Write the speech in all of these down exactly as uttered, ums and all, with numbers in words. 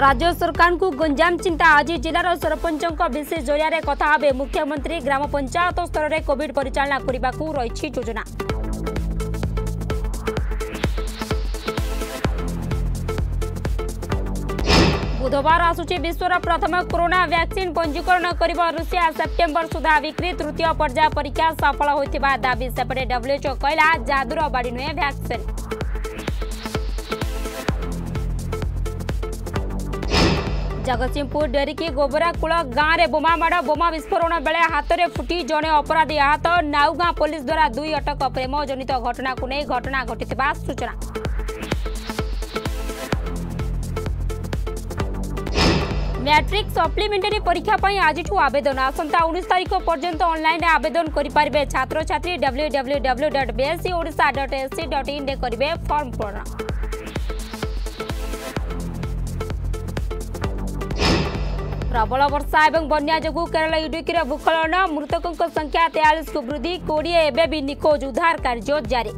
राज्य सरकार को गंजाम चिंता। आज जिलार सरपंचों विशेष जरिया कथा हे मुख्यमंत्री। ग्राम पंचायत स्तर में कोविड परिचालना करने को रही योजना। बुधवार आसूची विश्वर प्रथम कोरोना वैक्सीन पंजीकरण करिब रूसिया। सेप्टेम्बर सुधा बिक्री तृतीय पर्याय परीक्षा सफल होइतिबा दाबी। सेपटे डब्ल्यूएचओ कहला जादुर बाड़ी नुहे वैक्सीन। जगतसिंहपुर डेरीकी गोबराकूल गाँव में बोमामाड़ बोमा विस्फोरण बेले हाथ में फुटी जड़े अपराधी आहत। नाउगाँ पुलिस द्वारा दुई अटक। प्रेम जनित घटना को नहीं घटना घटिथिबा सूचना। मैट्रिक सप्लीमेंटारी परीक्षा पर आज आवेदन आसंता उन्नीस तारीख पर्यंत ऑनलाइन आवेदन करें छात्र छात्री। W W W dot BSC Odisha dot SC dot in करेंगे फॉर्म पूर्ण। प्रबल वर्षा और बन्या जो केरल इडुक्कीर भूस्खलन। मृतकों संख्या तेयालीस को वृद्धि। कोड़े एवं भी निखोज। उद्धार कार्य जारी।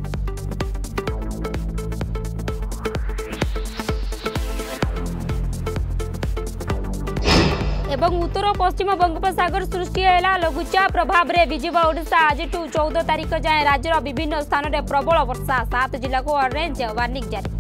एवं उत्तर पश्चिम बंगोपसागर सृष्टि है लघुचाप प्रभाव में विजिब ओडिशा। आज चौदह तारीख जाए राज्यर विभिन्न स्थान में प्रबल वर्षा। सात जिला को ऑरेंज वार्निंग जारी।